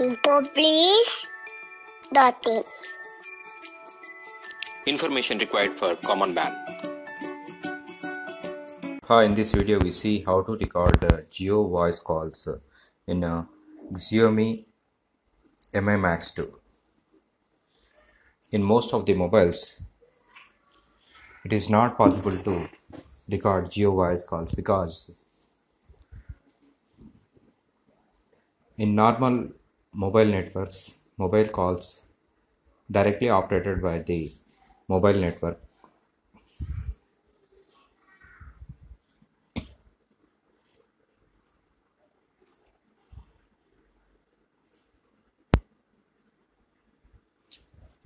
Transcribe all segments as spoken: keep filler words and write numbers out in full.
Info please. Dotting. Information required for common man. Hi, in this video we see how to record uh, Jio voice calls uh, in uh, Xiaomi Mi Max two. In most of the mobiles, it is not possible to record Jio voice calls because in normal mobile networks, mobile calls directly operated by the mobile network.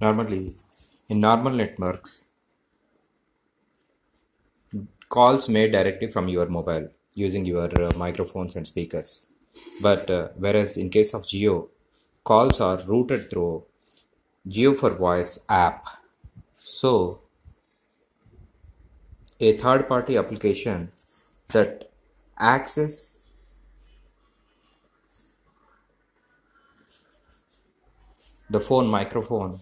Normally, in normal networks, calls made directly from your mobile using your uh, microphones and speakers. But uh, whereas in case of Jio, calls are routed through Jio for Voice app. So, a third-party application that access the phone microphone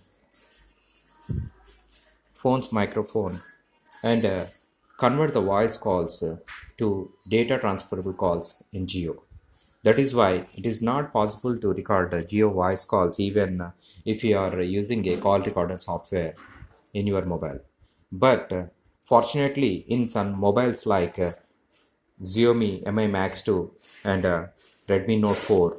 phone's microphone and uh, convert the voice calls uh, to data transferable calls in Jio. That is why it is not possible to record uh, Jio voice calls even uh, if you are using a call recorder software in your mobile. But uh, fortunately, in some mobiles like uh, Xiaomi Mi Max two and uh, Redmi Note four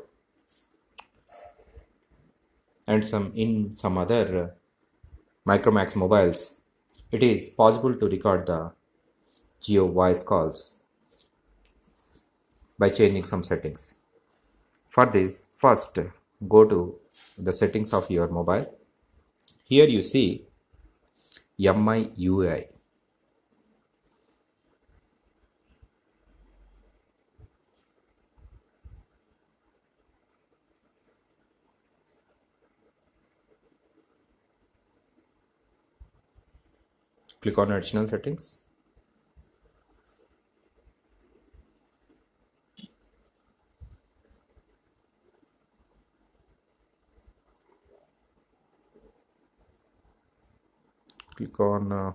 and some in some other uh, Micromax mobiles, it is possible to record the Jio voice calls by changing some settings. For this, first go to the settings of your mobile. Here you see M I U I. Click on additional settings. Click on uh,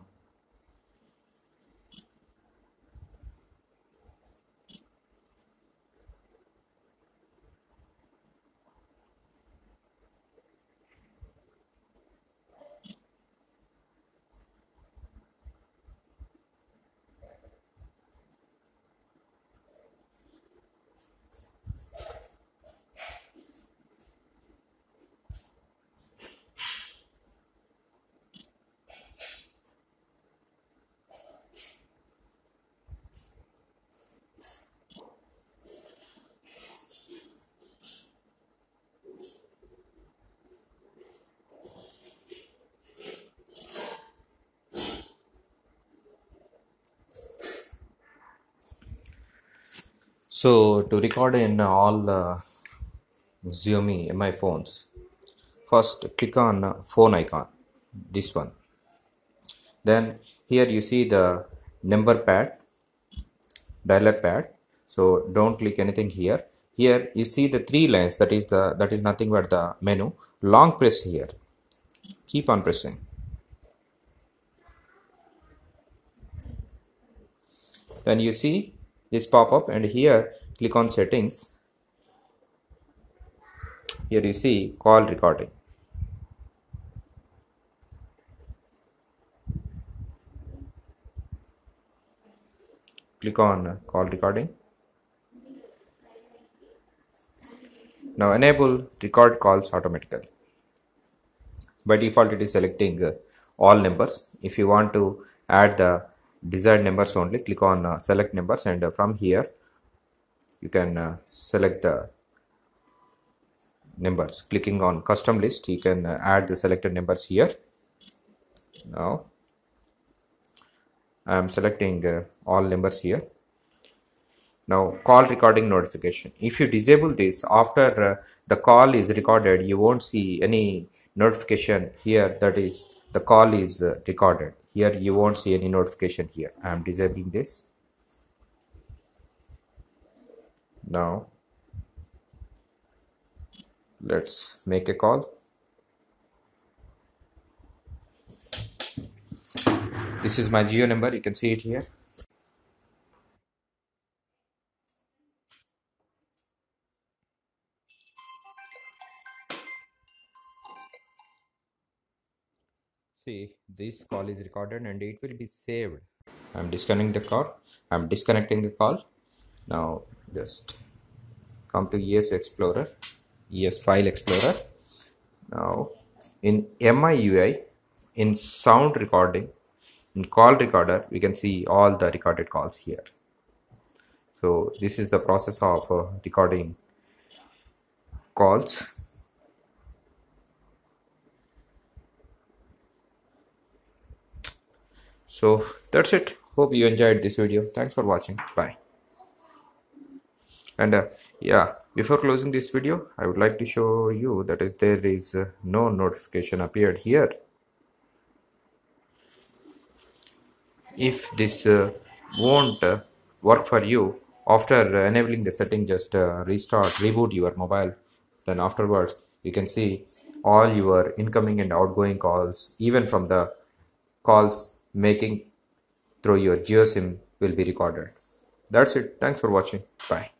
So to record in all uh, Xiaomi Mi phones, first click on uh, phone icon, this one. Then here you see the number pad, dialer pad. So don't click anything here. Here you see the three lines. That is the that is nothing but the menu. Long press here. Keep on pressing. Then you see this pop-up, and here click on settings. Here you see call recording. Click on call recording. Now enable record calls automatically. By default it is selecting uh, all numbers. If you want to add the desired numbers only, click on uh, select numbers, and uh, from here you can uh, select the numbers. Clicking on custom list, you can uh, add the selected numbers here. Now I am selecting uh, all numbers here. Now call recording notification. If you disable this, after uh, the call is recorded, you won't see any notification here that is the call is uh, recorded. Here you won't see any notification here. I am disabling this. Now Let's make a call. This is my Jio number, you can see it here. See, this call is recorded and it will be saved. I'm disconnecting the call. I'm disconnecting the call. Now just come to E S Explorer, E S File Explorer. Now in M I U I, in sound recording, in call recorder, we can see all the recorded calls here. So this is the process of uh, recording calls. So that's it. Hope you enjoyed this video. Thanks for watching. Bye. And uh, yeah, before closing this video, I would like to show you that is there is uh, no notification appeared here. If this uh, won't uh, work for you, after enabling the setting, just uh, restart, reboot your mobile. Then afterwards, you can see all your incoming and outgoing calls, even from the calls making through your Jio SIM will be recorded. That's it. Thanks for watching. Bye.